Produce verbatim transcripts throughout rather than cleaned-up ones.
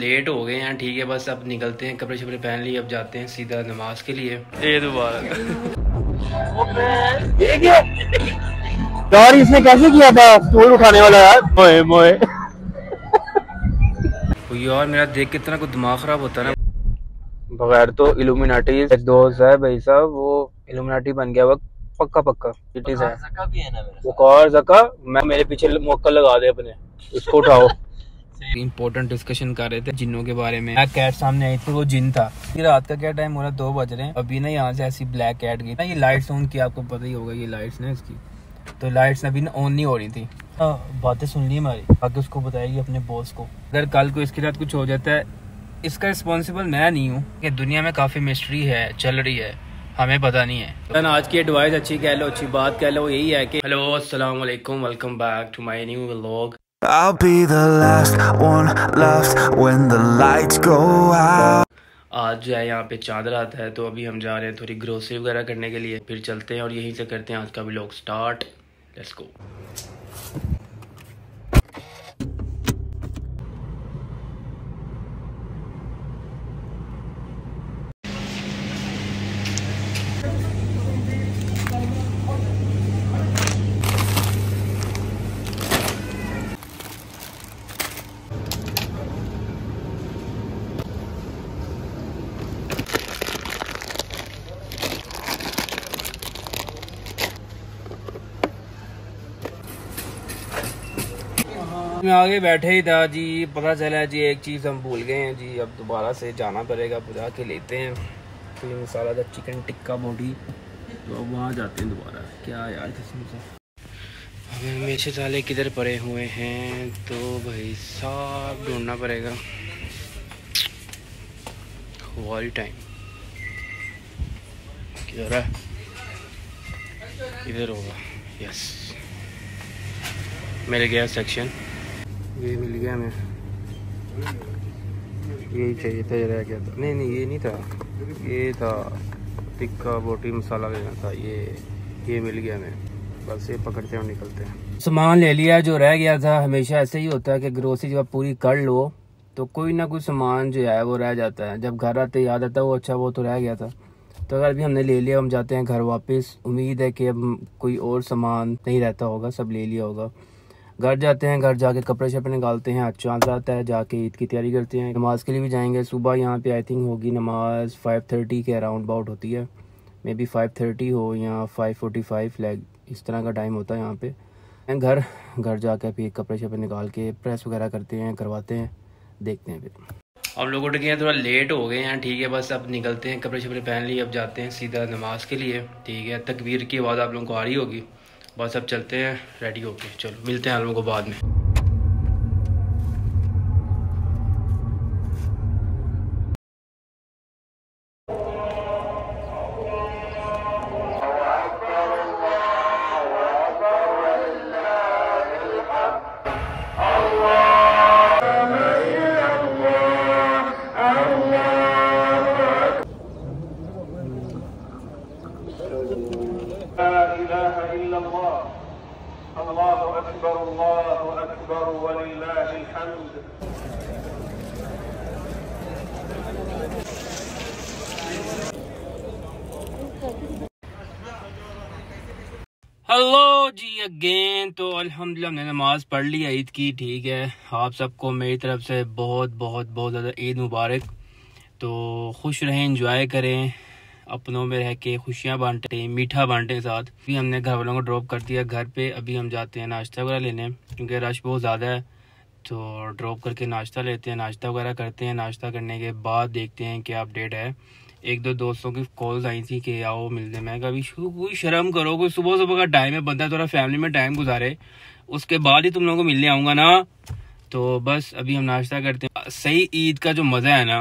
Late हो गए हैं, ठीक है, बस अब निकलते हैं, कपड़े शपड़े पहन लिए, अब जाते हैं सीधा नमाज के लिए। ये दोबारा यार इसने कैसे किया था, स्टूल उठाने वाला यार, मोए मोए। तो यार मेरा देख के इतना कुछ दिमाग खराब होता है ना, बगैर तो इल्यूमिनाटी एक दोस्त है भाई साहब, वो इल्यूमिनाटी बन गया वक्त पक्का पक्का इट इज है। ज़का भी है ना मेरे साथ, और ज़का मैं मेरे पीछे मुक्का लगा दे अपने, इसको उठाओ। इम्पोर्टेंट डिस्कशन कर रहे थे जिन्नों के बारे में। ब्लैक कैट सामने आई थी, वो जिन था। रात का क्या टाइम हो रहा है, दो बज रहे हैं। अभी ना यहाँ से ऐसी ब्लैक कैट गई ना, ये लाइट्स ऑन की, आपको पता ही होगा ये लाइट्स ना इसकी, तो लाइट्स अभी ना ऑन नहीं हो रही थी। बातें सुन ली हमारी, बाकी उसको बताएगी अपने बॉस को। अगर कल को इसके साथ कुछ हो जाता है, इसका रिस्पॉन्सिबल मैं नहीं हूँ। दुनिया में काफी मिस्ट्री है, चल रही है, हमें पता नहीं है। आज की एडवाइस अच्छी कह लो, अच्छी बात कह लो, वो यही है कि हेलो अस्सलाम वालेकुम, welcome back to my new vlog. I'll be the last one left when the lights go out। आज जो है यहाँ पे चादर आता है, तो अभी हम जा रहे हैं थोड़ी ग्रोसरी वगैरह करने के लिए, फिर चलते हैं और यहीं से करते हैं आज का व्लॉग स्टार्ट। Let's go. मैं आगे बैठे ही था जी, पता चला जी एक चीज़ हम भूल गए हैं जी, अब दोबारा से जाना पड़ेगा, बुझा के लेते हैं फिर मसाला था चिकन टिक्का बोटी, तो अब वहाँ जाते हैं दोबारा। क्या यार कसम से हमें मिर्च मसाले किधर पड़े हुए हैं, तो भाई साहब ढूंढना पड़ेगा ऑल टाइम। किधर है, किधर होगा, यस मिल गया सेक्शन, ये मिल गया हमें, यही चाहिए था, ये रह गया था। नहीं नहीं ये नहीं था, ये था टिक्का बोटी मसाला लेना था, ये ये मिल गया हमें, बस ये पकड़ते हैं और निकलते हैं। सामान ले लिया जो रह गया था। हमेशा ऐसे ही होता है कि ग्रोसरी जब पूरी कर लो तो कोई ना कोई सामान जो है वो रह जाता है, जब घर आते याद आता है वो अच्छा वो तो रह गया था। तो अगर अभी हमने ले लिया, हम जाते हैं घर वापस, उम्मीद है कि अब कोई और सामान नहीं रहता होगा, सब ले लिया होगा। घर जाते हैं, घर जाके कपड़े शपड़े निकालते हैं, अच्छा आता है, जाके ईद की तैयारी करते हैं, नमाज के लिए भी जाएंगे। सुबह यहाँ पे आई थिंक होगी नमाज फाइव थर्टी के अराउंड अबाउट होती है, मे बी फाइव थर्टी हो या फाइव फोर्टी फाइव, लाइक इस तरह का टाइम होता है यहाँ पे। घर घर जाके फिर कपड़े शपड़े निकाल के प्रेस वगैरह करते हैं, करवाते हैं, देखते हैं। फिर हम लोग उठ गए हैं, थोड़ा लेट हो गए हैं, ठीक है, बस अब निकलते हैं, कपड़े शपड़े पहन लिए, अब जाते हैं सीधा नमाज के लिए, ठीक है। तकबीर की आवाज़ आप लोगों को आ रही होगी, बस अब चलते हैं रेडी होके, चलो मिलते हैं आप लोगों को बाद में। हेलो जी अगेन, तो अल्हम्दुलिल्लाह हमने नमाज पढ़ ली ईद की, ठीक है। आप सबको मेरी तरफ से बहुत बहुत बहुत ज़्यादा ईद मुबारक। तो खुश रहें, एंजॉय करें, अपनों में रह के खुशियाँ बांटें, मीठा बांटें साथ। अभी हमने घर वालों को ड्रॉप कर दिया घर पे, अभी हम जाते हैं नाश्ता वगैरह लेने, क्योंकि रश बहुत ज़्यादा है, तो ड्रॉप करके नाश्ता लेते हैं, नाश्ता वगैरह करते हैं। नाश्ता करने के बाद देखते हैं क्या अपडेट है। एक दो दोस्तों की कॉल्स आई थी कि आओ मिलते, मैं कभी कोई शर्म करो, कोई सुबह सुबह का टाइम है, बंदा थोड़ा फैमिली में टाइम गुजारे, उसके बाद ही तुम लोगों को मिलने आऊँगा ना। तो बस अभी हम नाश्ता करते हैं। सही ईद का जो मज़ा है ना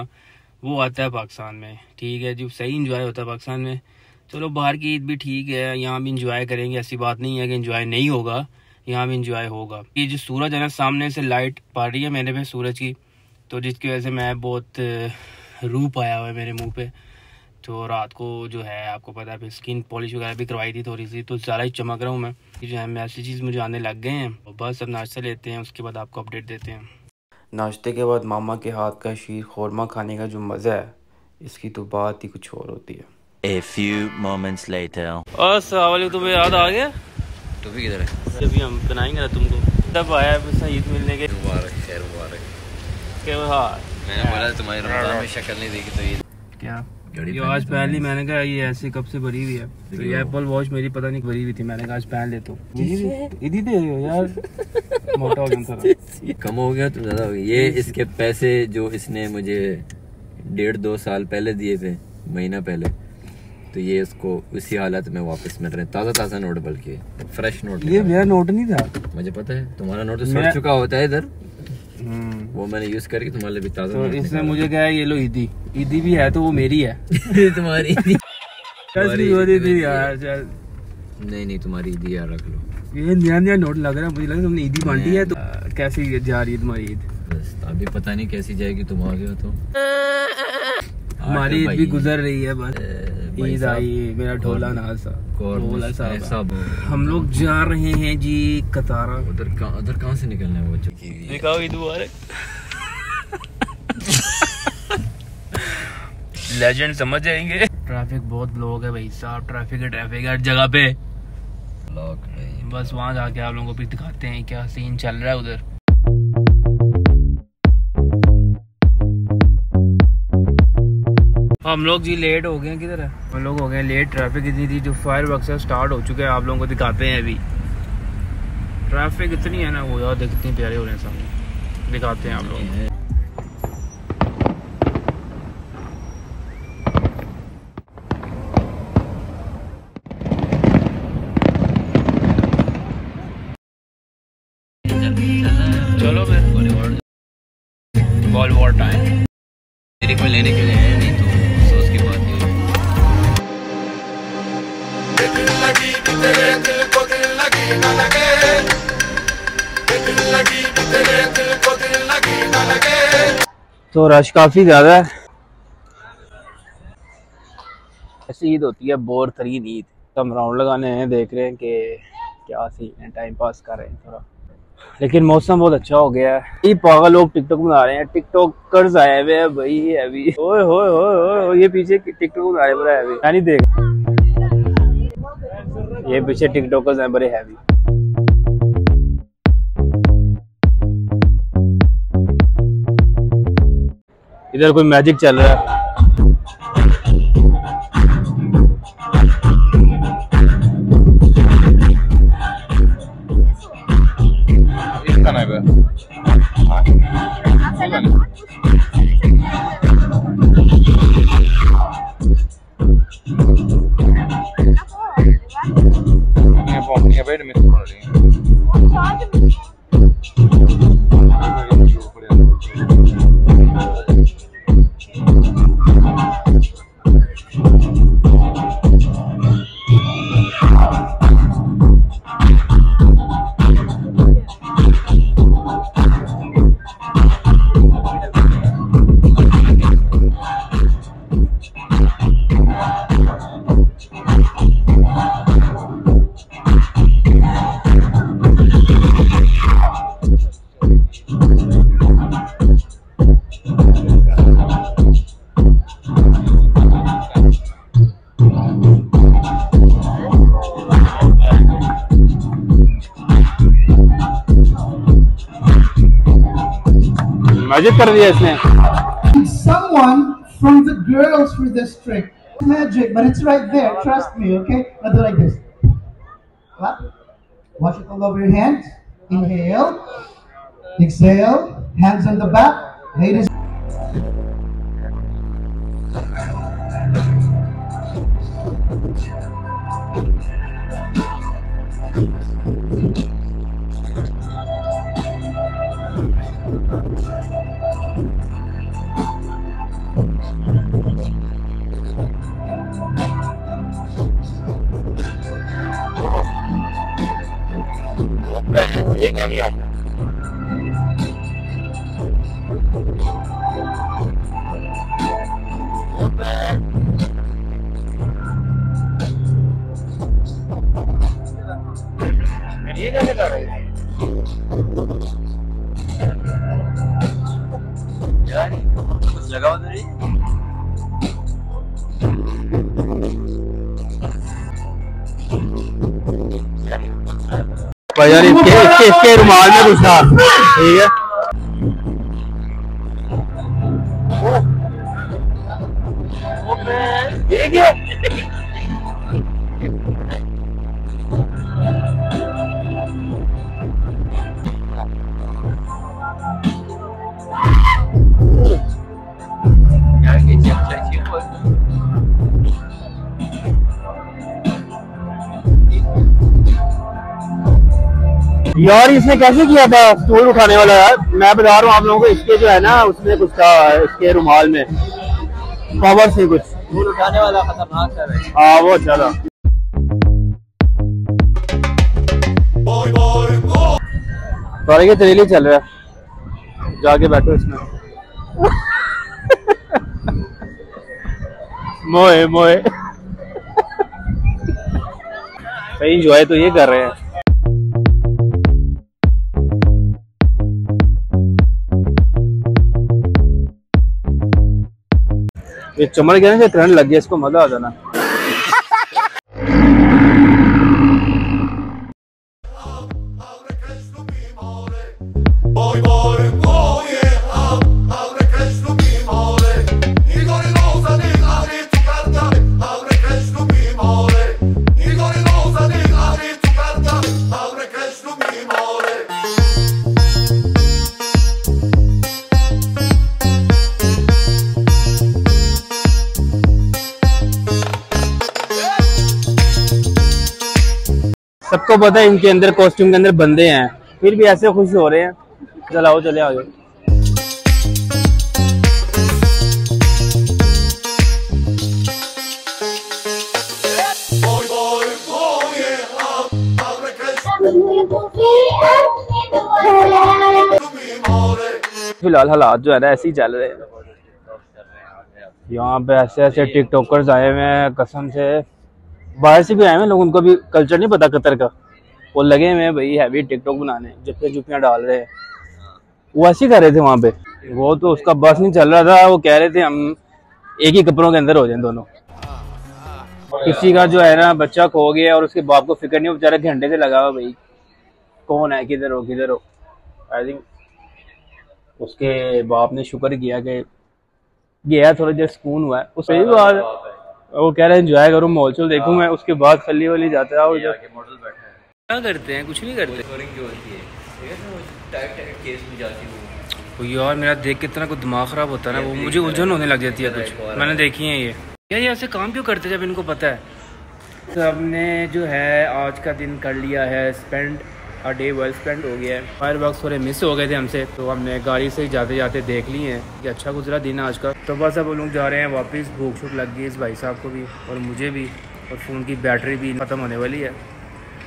वो आता है पाकिस्तान में, ठीक है जी, सही इन्जॉय होता है पाकिस्तान में। चलो बाहर की ईद भी ठीक है, यहाँ भी इन्जॉय करेंगे, ऐसी बात नहीं है कि इन्जॉय नहीं होगा, यहाँ भी इन्जॉय होगा। ये जो सूरज है ना सामने से लाइट पड़ रही है मेरे पे सूरज की, तो जिसकी वजह से मैं बहुत रूप आया हुआ है मेरे मुंह पे। तो रात को जो है आपको पता है फिर स्किन पॉलिश वगैरह भी करवाई थी थोड़ी सी, तो ज़्यादा ही चमक रहा हूँ मैं। जो है मैसेजेस मुझे आने लग गए हैं, बस अब नाश्ता लेते हैं, उसके बाद आपको अपडेट देते हैं। नाश्ते के बाद मामा के हाथ का शीर ख़ौरमा खाने का जो मज़ा है, इसकी तो बात ही कुछ और होती है। A few moments later. तुम्हें याद आ गया? तो भी किधर है? जब हम बनाएंगे ना तुमको। तब आया ईद मिलने के। मुबारक, खैर मुबारक। हाँ। मैंने बोला तुम्हारी रमजान में शक्ल नहीं देखी तो ये क्या? ये आज पहन ली मैंने, कहा ये ऐसे कब से भरी हुई है। तो ये एप्पल वॉच मेरी पता नहीं भरी हुई थी, मैंने कहा आज पहन लेता हूँ। इधी दे रहे हो यार, मोटा हो गया, कम हो गया तो ज्यादा हो गया। ये इसके पैसे जो इसने मुझे डेढ़ दो साल पहले दिए थे, महीना पहले, तो ये इसको उसी हालत में वापस मिल रहे हैं। ताज़ा ताज़ा नोट, बल्कि फ्रेश नोट। ये मेरा नोट नहीं था, मुझे पता है तुम्हारा नोट तो सड़ चुका होता है इधर, वो मैंने यूज करके तुम्हारे लिए भी ताज़ा। तो इसने मुझे कहा ये लो ईदी, ईदी भी है तो वो मेरी है। तुम्हारी ईदी यार, चल नहीं नहीं तुम्हारी ईदी यार, रख लो। ये नया नया नोट लग रहा है, मुझे लगा तुमने ईदी बांटी है। तो कैसी जा रही है तुम्हारी ईद? बस अभी पता नहीं कैसी जाएगी, तुम आ गए हो तो हमारी ईद भी गुजर रही है। बस ईद आई, मेरा ढोला नाल सा ढोला सा। हम लोग जा रहे हैं जी कतार। उधर उधर कहाँ से निकलना है वो चुकी लेजेंड समझ जाएंगे। ट्रैफिक बहुत ब्लॉक है भाई साहब, ट्रैफिक है, ट्रैफिक हर जगह पे ब्लॉक। बस वहाँ जाके आप लोगों को भी दिखाते हैं क्या सीन चल रहा है उधर। हम लोग जी लेट हो गए हैं। किधर है हम लोग? हो गए लेट, ट्रैफिक इतनी थी जो फायर वर्क से स्टार्ट हो चुके हैं। आप लोगों को दिखाते हैं, अभी ट्रैफिक इतनी है ना वो, यार देखते हैं प्यारे हो रहे हैं सामने, दिखाते हैं आप लोग। चलो फिर बॉल वॉल टाइम मेरे को लेने के लिए है, नहीं तो तो रश काफी ज्यादा है। ऐसी ईद होती है बोर तरीन ईद। तो हम राउंड लगाने हैं, देख रहे हैं कि क्या सीन है, टाइम पास कर रहे हैं थोड़ा। लेकिन मौसम बहुत अच्छा हो गया है। ये पागल लोग टिकटॉक बना रहे हैं, टिकटॉकर्स आए हुए हैं भाई अभी। ओए होए होए, ये पीछे टिकटॉक बना रहे हैं यानी देख, ये पीछे टिकटॉकर्स हैं बड़े हैवी। इधर कोई मैजिक चल रहा है। मैजिक कर दिया इसने। Someone from the girls for this trick. Magic, but it's right there. Trust me, okay? Now do like this. Clap. Wash it all over your hands. Inhale. Exhale. Hands on the back. Ladies. ये क्या कर रहे हैं? कुछ लगा उधर ही। भाई यार इसके इसके इसके रुमाल में घुसा, ठीक है ठीक है। यार इसने कैसे किया था स्टूल उठाने वाला यार, मैं बता रहा हूँ आप लोगों को। इसके जो है ना उसने कुछ था, इसके रुमाल में पावर से कुछ स्टूल उठाने वाला खतरनाक है। हाँ वो चला सारे के तरीली चल रहा है, जाके बैठो इसमें। मोए मोए सही इंजॉय तो ये कर रहे हैं। ये चमड़ गया ना, करंट लग गया इसको, मजा आ जाना। सबको पता है इनके अंदर कॉस्ट्यूम के अंदर बंदे हैं, फिर भी ऐसे खुश हो रहे हैं। चलाओ चले आगे। फिलहाल हालात जो है ना ऐसे ही चल रहे हैं। यहाँ पे ऐसे ऐसे टिकटॉकर्स आए हुए हैं, कसम से बाहर से भी आए हैं लोग, उनको भी कल्चर नहीं पता कतर का। वो लगे हुए हैं भाई हैवी टिकटॉक बनाने, जप्पे जुपियाँ डाल रहे हैं। वो ऐसे कर रहे थे वहाँ पे, वो तो उसका बस नहीं चल रहा था। वो कह रहे थे हम एक ही कपड़ों के अंदर हो जाएं दोनों। किसी का जो है ना बच्चा खो गया और उसके बाप को फिक्र नहीं, बेचारा घंटे से लगा हुआ भाई कौन है, किधर हो किधर हो। आई थिंक उसके बाप ने शुक्र किया कि गया, थोड़ा देर सुकून हुआ है। उसके बाद वो कह रहे हैं एंजॉय करूँ, मॉल चल देखूं मैं, उसके बाद खली वाली जाता है। और क्या करते हैं, कुछ नहीं करते है। यार मेरा देख के इतना कुछ दिमाग खराब होता है ना, वो मुझे उलझन होने लग जाती है कुछ। मैंने देखी है ये यार, ये ऐसे काम क्यों करते जब इनको पता है। सबने जो है आज का दिन कर लिया है स्पेंड, और डे वेल स्पेंड हो गया है। फायर वर्क्स थोड़े मिस हो गए थे हमसे, तो हमने गाड़ी से जाते जाते देख लिए हैं कि अच्छा गुजरा दिन आज का। तो बस अब लोग जा रहे हैं वापस, भूख शूख लग गई इस भाई साहब को भी और मुझे भी, और फ़ोन की बैटरी भी ख़त्म होने वाली है।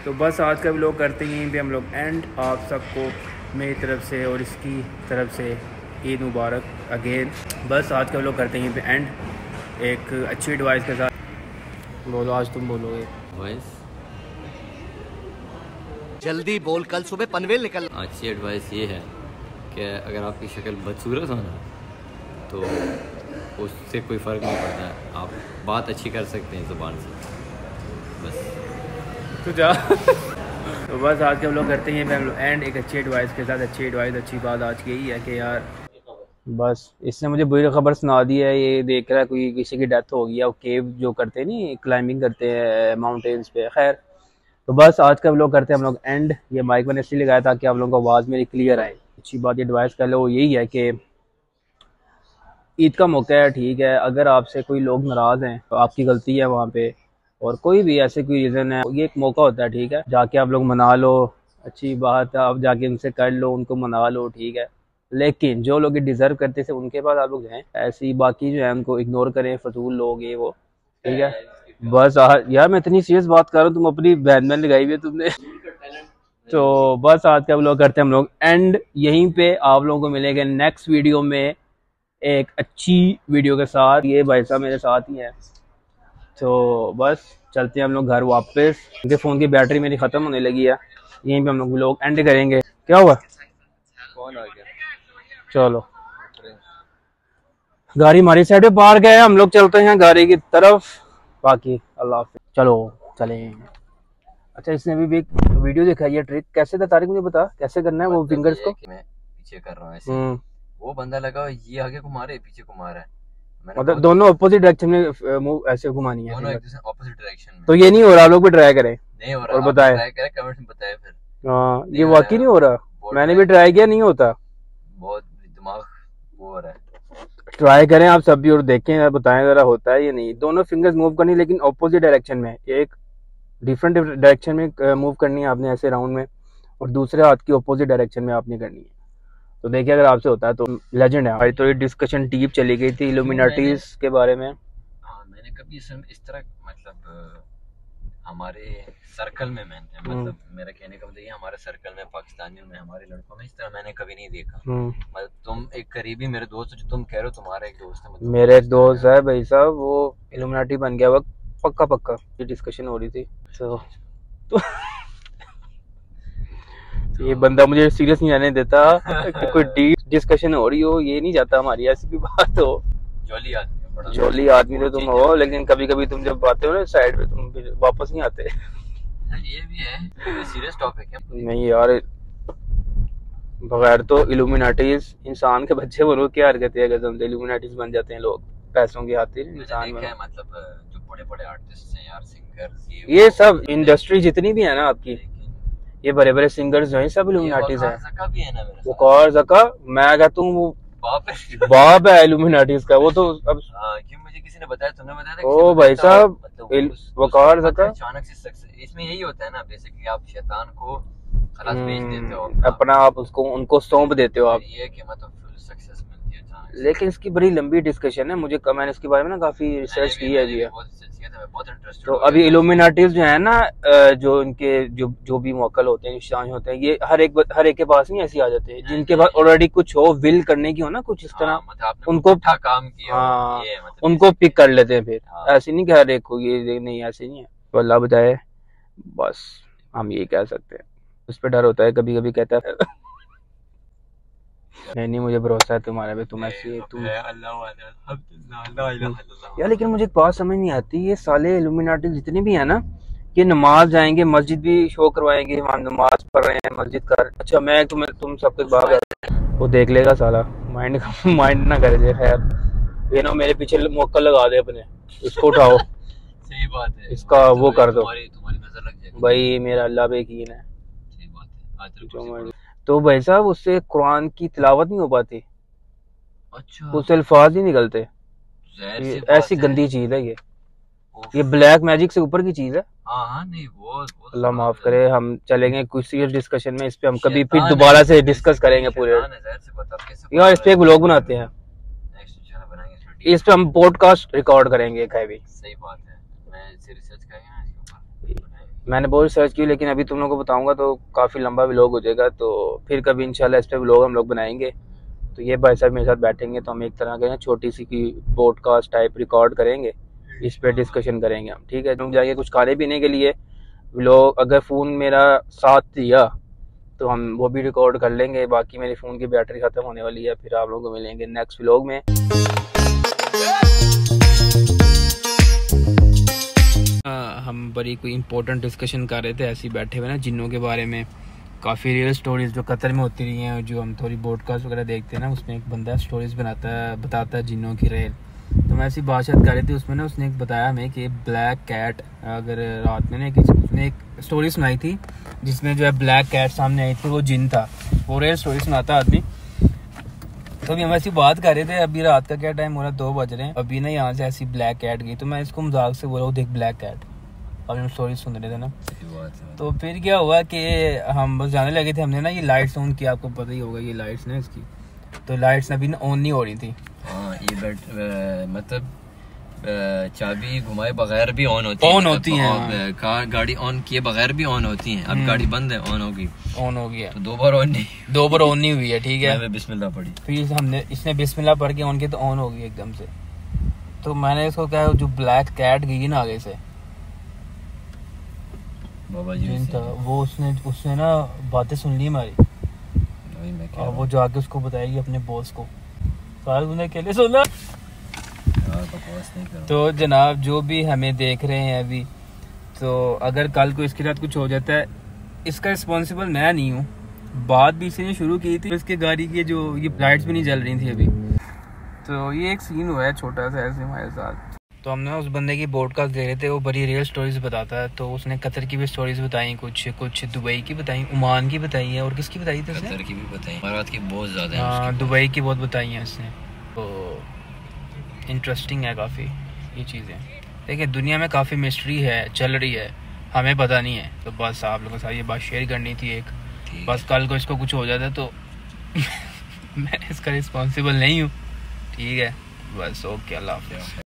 तो बस आज का भी लोग करते हैं यहीं पर हम लोग एंड। आप सबको मेरी तरफ से और इसकी तरफ से ईद मुबारक अगेन। बस आज का लोग करते हैं यहीं पर एंड, एक अच्छी एडवाइस के साथ। बोलो आज तुम बोलोगे वॉइस, जल्दी बोल कल सुबह पनवेल निकल। अच्छी एडवाइस ये है कि अगर आपकी शक्ल बदसूरत हो ना तो उससे कोई फ़र्क नहीं पड़ता, आप बात अच्छी कर सकते हैं ज़ुबान से बस। तो जा तो बस आज के हम लोग करते हैं मैं हम एंड, एक अच्छी एडवाइस के साथ। अच्छी एडवाइस अच्छी बात आज की यही है कि यार बस इसने मुझे बुरी खबर सुना दी है। ये देख रहा है कोई किसी की डेथ हो गई है, केव जो करते नहीं क्लाइंबिंग करते हैं माउंटेन्स पे। खैर तो बस आज का व्लॉग करते हैं हम लोग एंड। ये माइक मैंने इसलिए लगाया ताकि आप लोगों को आवाज़ मेरी क्लियर आए। अच्छी बात एडवाइस कर लो यही है कि ईद का मौका है, ठीक है। अगर आपसे कोई लोग नाराज़ हैं तो आपकी गलती है वहाँ पे, और कोई भी ऐसे कोई रीज़न है, ये एक मौका होता है, ठीक है। जाके आप लोग मना लो, अच्छी बात है, आप जाके उनसे कर लो, उनको मना लो, ठीक है। लेकिन जो लोग डिज़र्व करते थे उनके पास आप लोग हैं, ऐसी बाकी जो है उनको इग्नोर करें, फजूल लोग ये वो, ठीक है। बस यार मैं इतनी सीरियस बात कर रहा हूँ, तुम अपनी बहन में लगाई हुई है तुमने। तो बस आज का व्लॉग करते हैं हम लोग एंड यहीं पे। आप लोगों को मिलेंगे नेक्स्ट वीडियो में एक अच्छी वीडियो के साथ। ये भाई साहब मेरे साथ ही हैं, तो बस चलते हैं हम लोग घर वापस। मेरे फ़ोन की बैटरी मेरी ख़त्म होने लगी है। यहीं पे हम लोग व्लॉग एंड करेंगे। क्या हुआ, चलो गाड़ी हमारी साइड पे पार्क है, हम लोग चलते हैं गाड़ी की तरफ। बाकी अल्लाह चलो चले। अच्छा, इसने भी, भी एक वीडियो दिखाई है ट्रिक, कैसे था तारिक मुझे बता कैसे करना है वो फिंगर्स को। मैं पीछे कर रहा हूं ऐसे, वो बंदा लगा ये आगे घुमा रहा है पीछे घुमा रहा है, मतलब दोनों अपोजिट डायरेक्शन में मूव ऐसे घुमानी है, दोनों अपोजिट डायरेक्शन में। तो ये नहीं हो रहा, लोग भी ट्राई करें नहीं हो रहा, और बताएं कमेंट में बताएं फिर। हां ये वाकई नहीं हो रहा, मैंने भी ट्राई किया, नहीं होता, बहुत दिमाग वो हो रहा है। ट्राई करें आप सब भी और देखें और बताएं जरा होता है या नहीं। दोनों फिंगर्स मूव करनी लेकिन ऑपोजिट डायरेक्शन में, एक डिफरेंट डायरेक्शन में मूव करनी है आपने ऐसे राउंड में, और दूसरे हाथ की ऑपोजिट डायरेक्शन में आपने करनी है। तो देखिए अगर आपसे होता है तो लेजेंड है भाई। तो ये डिस्कशन डीप चली गई थी इल्यूमिनाटीज के बारे में। हाँ, मैंने कभी इस तरह मतलब हमारे सर्कल में मैंने मतलब मेरा कहने का मतलब ये हमारे सर्कल में पाकिस्तानियों में हमारे लड़कों में इस तरह मैंने कभी नहीं देखा। मतलब तुम एक करीबी मेरे दोस्त जो तुम कह रहे हो, तुम्हारा एक दोस्त है, मतलब मेरा एक दोस्त है भाई साहब, वो इल्यूमिनाटी बन गया वक्त पक्का पक्का। ये डिस्कशन हो रही थी तो, तो, तो ये बंदा मुझे सीरियस नहीं रहने देता। कोई डीप डिस्कशन हो रही हो ये नहीं चाहता हमारी ऐसी भी बात हो। जॉली आदमी जोली आदमी तो तुम हो, लेकिन कभी कभी तुम जब आते हो ना साइड पे तुम फिर वापस नहीं आते। ये भी है सीरियस टॉपिक है। नहीं यार, बगैर तो इल्यूमिनाटीज इंसान के बच्चे बनो क्या हरकत है, गजब इल्यूमिनाटीज बन जाते हैं लोग पैसों के खातिर इंसान बन। मतलब जो बड़े-बड़े आर्टिस्ट हैं यार, सिंगर्स, ये ये सब इंडस्ट्री जितनी भी है ना आपकी, ये बड़े बड़े सिंगर्स जो है सब इल्यूमिनाटीज है। वकार ज़का मैं कहता हूँ बाप है इल्यूमिनाटीज का। वो तो अब क्यों मुझे किसी ने बताया, तुमने बताया था? ओ भाई साहब वकार ज़का अचानक से इसमें यही होता है ना, बेसिकली आप शैतान को खलास भेज देते हो, अपना आप उसको उनको सौंप देते हो आप, ये कि मतलब फुल सक्सेस मिलती है अचानक। लेकिन इसकी बड़ी लंबी डिस्कशन है, मुझे मैंने इसके बारे में ना काफी रिसर्च की है जी, बहुत रिसर्च किया था, मैं बहुत इंटरेस्टेड। तो अभी इल्यूमिनाटीज जो है ना, जो इनके जो जो भी मोकल होते हैं शान होते हैं, ये हर एक हर एक के पास नहीं ऐसे आ जाते हैं, जिनके पास ऑलरेडी कुछ हो विल करने की हो ना कुछ इस तरह, मतलब उनको काम किया ये मतलब उनको पिक कर लेते हैं फिर। ऐसे नहीं कि हर एक को ये नहीं, ऐसे नहीं है, तो अल्लाह बताए बस हम ये कह सकते हैं। उस पर डर होता है कभी कभी, कहता है नहीं नहीं मुझे भरोसा है तुम्हारे पे, तुम ऐसी तुम यार। लेकिन मुझे एक बात समझ नहीं आती, ये साले इल्यूमिनाटी जितने भी है ना, ये नमाज जाएंगे मस्जिद भी शो करवाएंगे, हम नमाज पढ़ रहे हैं मस्जिद कर। अच्छा मैं तुम्हें तुम सबके बाप वो देख लेगा साला, माइंड माइंड ना करे दे खैर, ये ना मेरे पीछे मौका लगा दे अपने, इसको उठाओ सही बात है, इसका वो कर दो भाई, मेरा अल्लाह पे यकीन है। तो भाई साहब उससे कुरान की तिलावत नहीं हो पाती। अच्छा, उससे अल्फाज नहीं निकलते, ऐसी गंदी चीज है ये, ये ब्लैक मैजिक से ऊपर की चीज है। आ, नहीं वो, वो अल्लाह माफ करे। हम चलेंगे कुछ सीरियस डिस्कशन में, इस पे हम कभी फिर दोबारा से डिस्कस करेंगे पूरे यार, इस पे एक व्लॉग बनाते हैं, इस पे हम पॉडकास्ट रिकॉर्ड करेंगे। मैंने बहुत रिसर्च की, लेकिन अभी तुम लोगों को बताऊंगा तो काफ़ी लंबा व्लॉग हो जाएगा, तो फिर कभी इंशाल्लाह इस पे व्लॉग हम लोग बनाएंगे। तो ये भाई साहब मेरे साथ बैठेंगे, तो हम एक तरह के छोटी सी की पॉडकास्ट टाइप रिकॉर्ड करेंगे, इस पे डिस्कशन करेंगे हम, ठीक है? तुम जाइए कुछ खाने पीने के लिए, व्लॉग अगर फ़ोन मेरा साथ दिया तो हम वो भी रिकॉर्ड कर लेंगे। बाकी मेरे फ़ोन की बैटरी ख़त्म होने वाली है, फिर आप लोगों को मिलेंगे नेक्स्ट व्लॉग में। हम बड़ी कोई इम्पोर्टेंट डिस्कशन कर रहे थे ऐसे बैठे हुए ना, जिन्नों के बारे में, काफ़ी रियल स्टोरीज़ जो कतर में होती रही हैं, जो हम थोड़ी पॉडकास्ट वगैरह देखते हैं ना, उसमें एक बंदा स्टोरीज़ बनाता है बताता है जिन्नों की रेल। तो मैं ऐसी बात कर रही थी, उसमें ना उसने एक बताया हमें कि ब्लैक कैट, अगर रात में ना कि उसने एक स्टोरी सुनाई थी जिसमें जो है ब्लैक कैट सामने आई थी, वो जिन था, वो रियल स्टोरी सुनाता आदमी। तो अभी हम ऐसी बात कर रहे थे, अभी रात का क्या टाइम हो रहा है, दो बज रहे हैं, अभी ना यहाँ से ऐसी ब्लैक कैट गई, तो मैं इसको मजाक से बोला हूँ देख ब्लैक कैट, अभी हम स्टोरी सुन रहे थे ना। तो फिर क्या हुआ कि हम बस जाने लगे थे, हमने ना ये लाइट्स ऑन की, आपको पता ही होगा ये लाइट्स ना इसकी, तो लाइट्स अभी ना ऑन नहीं हो रही थी। हाँ ये बैट मतलब चाबी घुमाए बगैर भी ऑन होती ऑन होती है, गाड़ी ऑन किए बगैर भी ऑन होती है। अब गाड़ी बंद है, ऑन होगी ऑन हो गया तो दो बार ऑन नहीं दो बार ऑन नहीं हुई है, ठीक है? बिस्मिल्लाह पढ़ी, फिर हमने इसने बिस्मिल्लाह पढ़ के ऑन की, तो ऑन हो गई एकदम से। तो मैंने इसको कहा जो ब्लैक कैट गई ना आगे से बाबा जी था, वो उसने उसने ना बातें सुन ली हमारी, वो जाके उसको बताएगी अपने बॉस को, सारे सुना तो जनाब जो भी हमें देख रहे हैं अभी, तो अगर कल को इसके साथ कुछ हो जाता है, इसका रिस्पॉन्सिबल मैं नहीं हूँ। बात भी इसी ने शुरू की थी, इसके गाड़ी के जो ये लाइट्स भी नहीं जल रही थी अभी, तो ये एक सीन हुआ है छोटा सा ऐसे हमारे साथ। तो हमने उस बंदे की पॉडकास्ट दे रहे थे, वो बड़ी रियल स्टोरीज बताता है। तो उसने कतर की भी स्टोरीज बताई, कुछ कुछ दुबई की बताई, ओमान की बताई है, और किसकी बताई थी? कतर की भी बताई, भारत की बहुत ज़्यादा है। हाँ, दुबई की बहुत बताई है उसने। तो इंटरेस्टिंग है काफ़ी ये चीज़ें। देखिए दुनिया में काफ़ी मिस्ट्री है, चल रही है, हमें पता नहीं है। तो बस आप लोगों के साथ ये बात शेयर करनी थी एक, बस कल को इसको कुछ हो जाता है तो मैं इसका रिस्पॉन्सिबल नहीं हूँ। ठीक है, बस ओके, अल्लाह हाफ़िज़।